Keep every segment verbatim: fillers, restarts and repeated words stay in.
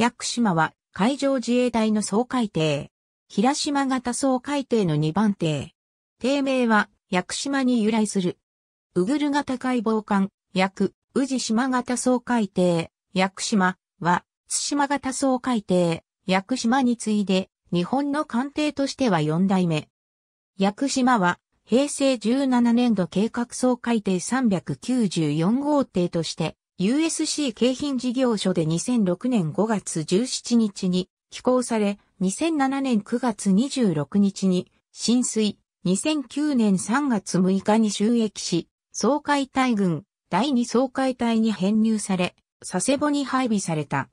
屋久島は海上自衛隊の掃海艇。平島型掃海艇のにばん艇。艇名は屋久島に由来する。ウグル型海防艦、屋久、宇治島型掃海艇、屋久島は津島型掃海艇、屋久島に次いで日本の艦艇としてはよんだいめ。屋久島はへいせいじゅうななねんど計画掃海艇さんびゃくきゅうじゅうよんごう艇として ユーエスシー 京浜事業所でにせんろくねんごがつじゅうしちにちに起工されにせんななねんくがつにじゅうろくにちに進水、にせんきゅうねんさんがつむいかに就役し、掃海隊群だいに掃海隊に編入され、佐世保に配備された。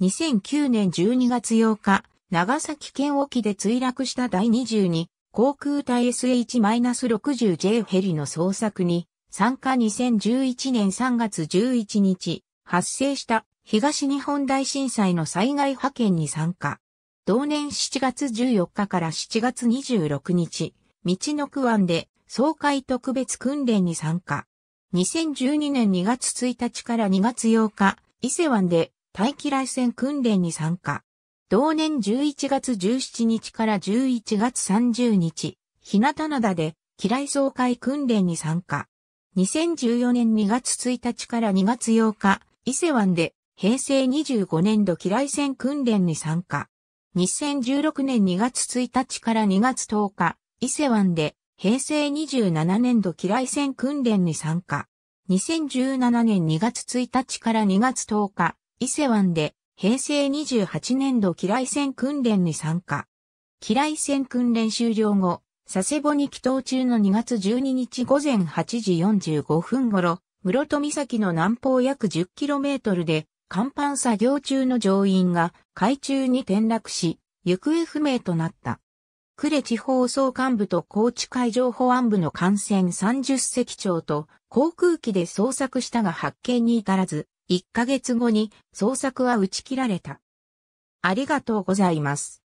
にせんきゅうねんじゅうにがつようか、長崎県沖で墜落しただいにじゅうに航空隊 エスエイチろくじゅうジェイ ヘリの捜索に、参加にせんじゅういちねんさんがつじゅういちにち、発生した東日本大震災の災害派遣に参加。同年しちがつじゅうよっかからしちがつにじゅうろくにち、みちのく湾で掃海特別訓練に参加。にせんじゅうにねんにがつついたちからにがつようか、伊勢湾で対機雷戦訓練に参加。同年じゅういちがつじゅうしちにちからじゅういちがつさんじゅうにち、日向灘で機雷掃海訓練に参加。にせんじゅうよねんにがつついたちからにがつようか、伊勢湾でへいせいにじゅうごねんど機雷戦訓練に参加。にせんじゅうろくねんにがつついたちからにがつとおか、伊勢湾でへいせいにじゅうななねんど機雷戦訓練に参加。にせんじゅうななねんにがつついたちからにがつとおか、伊勢湾でへいせいにじゅうはちねんど機雷戦訓練に参加。機雷戦訓練終了後、佐世保に帰島中のにがつじゅうににちごぜんはちじよんじゅうごふん頃、室戸岬の南方約 じゅっキロメートル で、甲板作業中の乗員が海中に転落し、行方不明となった。呉地方総監部と高知海上保安部の艦船さんじゅっせきちょうと航空機で捜索したが発見に至らず、いっかげつごに捜索は打ち切られた。ありがとうございます。